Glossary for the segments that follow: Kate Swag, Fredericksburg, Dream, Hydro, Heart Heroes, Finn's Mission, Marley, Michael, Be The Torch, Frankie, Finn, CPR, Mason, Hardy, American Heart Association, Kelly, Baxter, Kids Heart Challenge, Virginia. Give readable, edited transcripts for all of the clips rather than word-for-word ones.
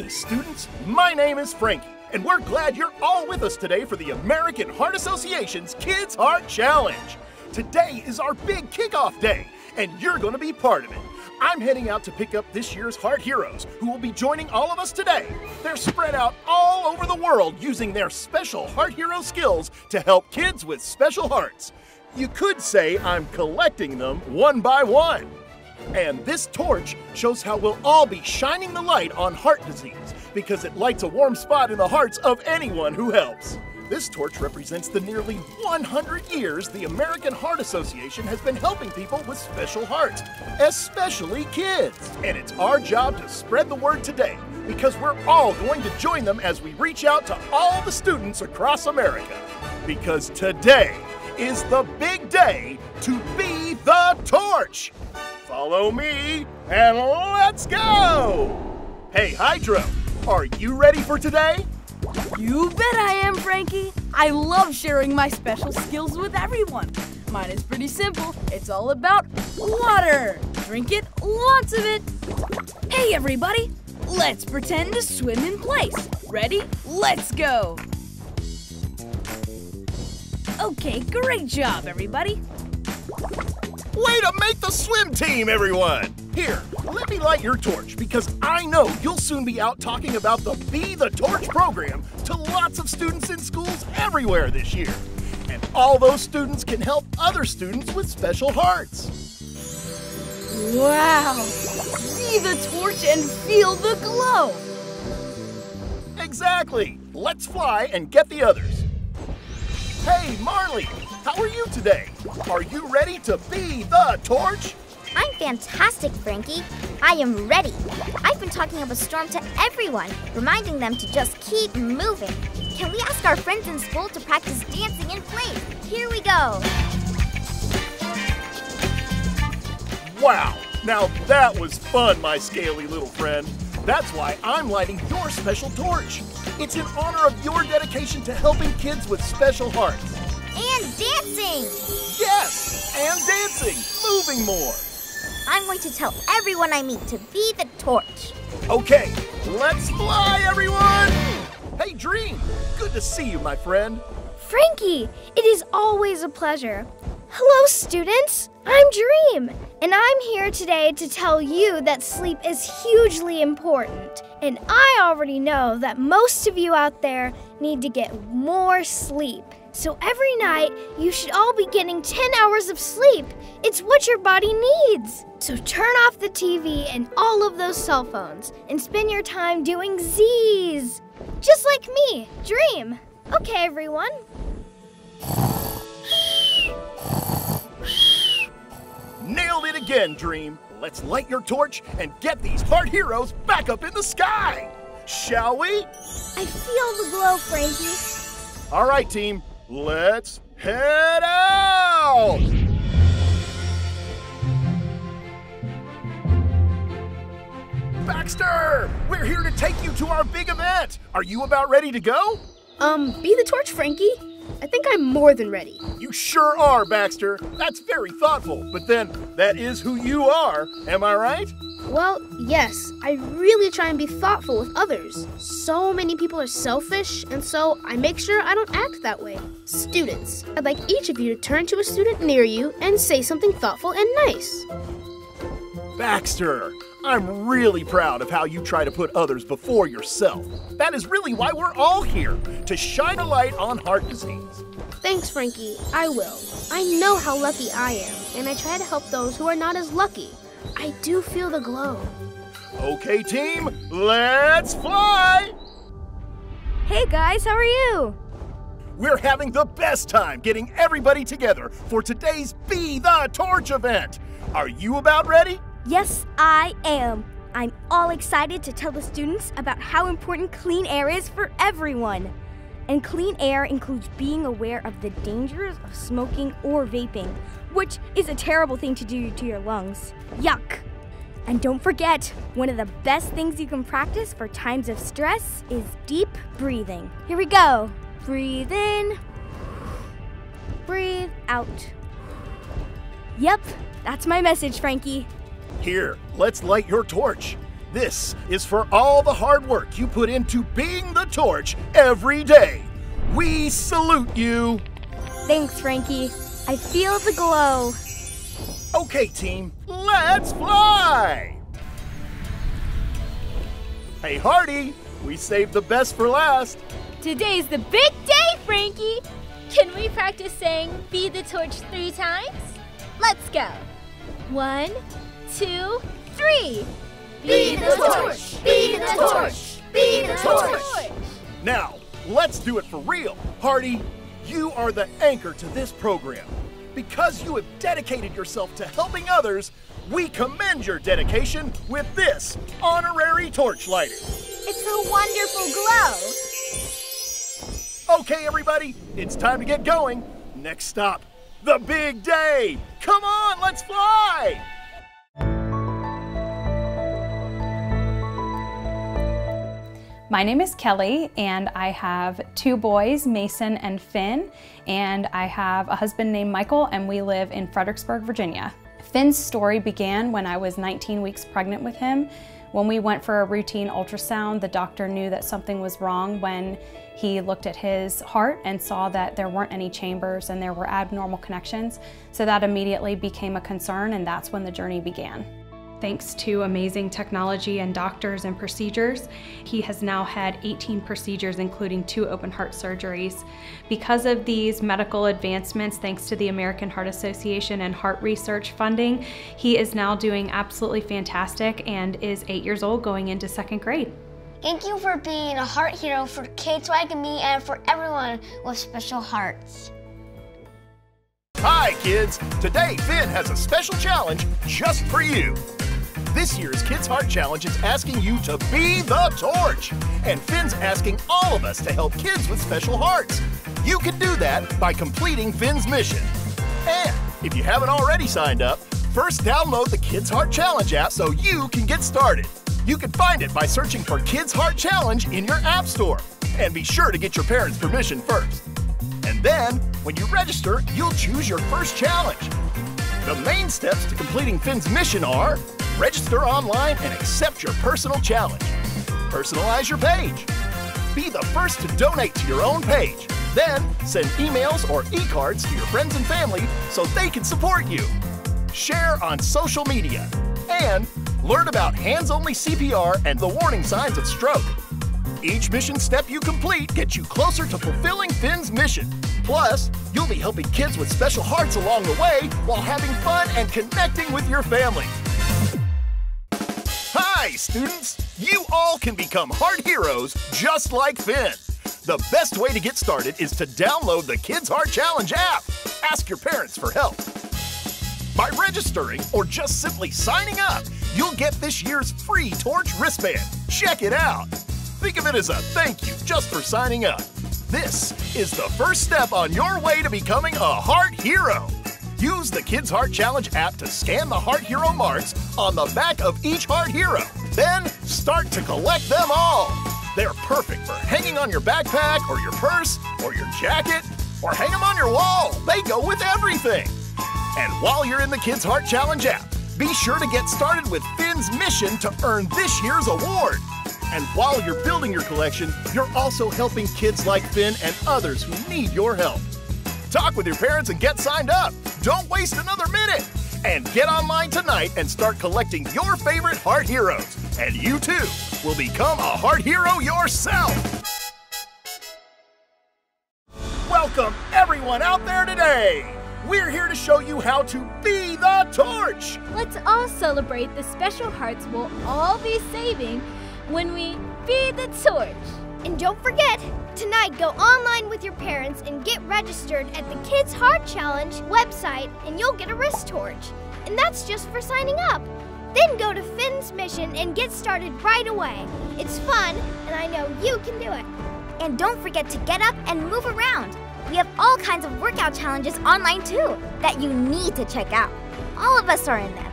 Hey students, my name is Frankie, and we're glad you're all with us today for the American Heart Association's Kids Heart Challenge. Today is our big kickoff day, and you're going to be part of it. I'm heading out to pick up this year's Heart Heroes, who will be joining all of us today. They're spread out all over the world using their special Heart Hero skills to help kids with special hearts. You could say I'm collecting them one by one. And this torch shows how we'll all be shining the light on heart disease because it lights a warm spot in the hearts of anyone who helps. This torch represents the nearly 100 years the American Heart Association has been helping people with special hearts, especially kids. And it's our job to spread the word today because we're all going to join them as we reach out to all the students across America. Because today is the big day to be the torch. Follow me, and let's go! Hey, Hydro, are you ready for today? You bet I am, Frankie. I love sharing my special skills with everyone. Mine is pretty simple. It's all about water. Drink it, lots of it. Hey, everybody, let's pretend to swim in place. Ready? Let's go. Okay, great job, everybody. Way to make the swim team, everyone! Here, let me light your torch because I know you'll soon be out talking about the Be The Torch program to lots of students in schools everywhere this year. And all those students can help other students with special hearts. Wow! See the torch and feel the glow! Exactly! Let's fly and get the others. Hey, Marley! How are you today? Are you ready to be the torch? I'm fantastic, Frankie. I am ready. I've been talking up a storm to everyone, reminding them to just keep moving. Can we ask our friends in school to practice dancing in place? Here we go. Wow, now that was fun, my scaly little friend. That's why I'm lighting your special torch. It's in honor of your dedication to helping kids with special hearts. And dancing! Yes, and dancing, moving more. I'm going to tell everyone I meet to be the torch. Okay, let's fly, everyone! Hey, Dream, good to see you, my friend. Frankie, it is always a pleasure. Hello, students. I'm Dream, and I'm here today to tell you that sleep is hugely important. And I already know that most of you out there need to get more sleep. So every night, you should all be getting 10 hours of sleep. It's what your body needs. So turn off the TV and all of those cell phones and spend your time doing Z's. Just like me, Dream. Okay, everyone. Nailed it again, Dream. Let's light your torch and get these Heart Heroes back up in the sky. Shall we? I feel the glow, Frankie. All right, team. Let's head out! Baxter! We're here to take you to our big event! Are you about ready to go? Be the torch, Frankie. I think I'm more than ready. You sure are, Baxter. That's very thoughtful. But then, that is who you are, am I right? Well, yes. I really try and be thoughtful with others. So many people are selfish, and so I make sure I don't act that way. Students, I'd like each of you to turn to a student near you and say something thoughtful and nice. Baxter, I'm really proud of how you try to put others before yourself. That is really why we're all here, to shine a light on heart disease. Thanks, Frankie. I will. I know how lucky I am, and I try to help those who are not as lucky. I do feel the glow. Okay, team, let's fly! Hey, guys, how are you? We're having the best time getting everybody together for today's Be The Torch event. Are you about ready? Yes, I am. I'm all excited to tell the students about how important clean air is for everyone. And clean air includes being aware of the dangers of smoking or vaping, which is a terrible thing to do to your lungs. Yuck! And don't forget, one of the best things you can practice for times of stress is deep breathing. Here we go. Breathe in, breathe out. Yep, that's my message, Frankie. Here, let's light your torch. This is for all the hard work you put into being the torch every day. We salute you. Thanks, Frankie. I feel the glow. Okay, team, let's fly! Hey, Hardy, we saved the best for last. Today's the big day, Frankie. Can we practice saying Be the Torch 3 times? Let's go. 1, 2, 3. Be the torch! Be the torch! Be the torch! Now, let's do it for real. Hardy, you are the anchor to this program. Because you have dedicated yourself to helping others, we commend your dedication with this honorary torch lighter. It's a wonderful glow. Okay, everybody, it's time to get going. Next stop, the big day. Come on, let's fly. My name is Kelly, and I have 2 boys, Mason and Finn, and I have a husband named Michael, and we live in Fredericksburg, Virginia. Finn's story began when I was 19 weeks pregnant with him. When we went for a routine ultrasound, the doctor knew that something was wrong when he looked at his heart and saw that there weren't any chambers and there were abnormal connections. So that immediately became a concern, and that's when the journey began. Thanks to amazing technology and doctors and procedures, he has now had 18 procedures, including 2 open heart surgeries. Because of these medical advancements, thanks to the American Heart Association and heart research funding, he is now doing absolutely fantastic and is 8 years old going into 2nd grade. Thank you for being a heart hero for Kate Swag and me and for everyone with special hearts. Hi, kids. Today, Finn has a special challenge just for you. This year's Kids Heart Challenge is asking you to be the torch. And Finn's asking all of us to help kids with special hearts. You can do that by completing Finn's mission. And if you haven't already signed up, first download the Kids Heart Challenge app so you can get started. You can find it by searching for Kids Heart Challenge in your app store. And be sure to get your parents' permission first. And then, when you register, you'll choose your first challenge. The main steps to completing Finn's mission are: register online and accept your personal challenge. Personalize your page. Be the first to donate to your own page. Then send emails or e-cards to your friends and family so they can support you. Share on social media. And learn about hands-only CPR and the warning signs of stroke. Each mission step you complete gets you closer to fulfilling Finn's mission. Plus, you'll be helping kids with special hearts along the way while having fun and connecting with your family. Hi, students! You all can become heart heroes just like Finn. The best way to get started is to download the Kids Heart Challenge app. Ask your parents for help. By registering or just simply signing up, you'll get this year's free torch wristband. Check it out. Think of it as a thank you just for signing up. This is the first step on your way to becoming a heart hero. Use the Kids Heart Challenge app to scan the Heart Hero marks on the back of each heart hero. Then start to collect them all. They're perfect for hanging on your backpack or your purse or your jacket, or hang them on your wall. They go with everything. And while you're in the Kids Heart Challenge app, be sure to get started with Finn's mission to earn this year's award. And while you're building your collection, you're also helping kids like Finn and others who need your help. Talk with your parents and get signed up. Don't waste another minute. And get online tonight and start collecting your favorite heart heroes. And you too will become a heart hero yourself. Welcome everyone out there today. We're here to show you how to be the torch. Let's all celebrate the special hearts we'll all be saving when we be the torch. And don't forget, tonight go online with your parents and get registered at the Kids Heart Challenge website and you'll get a wrist torch. And that's just for signing up. Then go to Finn's Mission and get started right away. It's fun, and I know you can do it. And don't forget to get up and move around. We have all kinds of workout challenges online too that you need to check out. All of us are in them.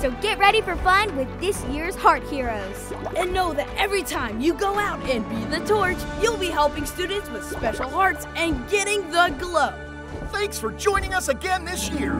So get ready for fun with this year's Heart Heroes. And know that every time you go out and be the torch, you'll be helping students with special hearts and getting the glow. Thanks for joining us again this year.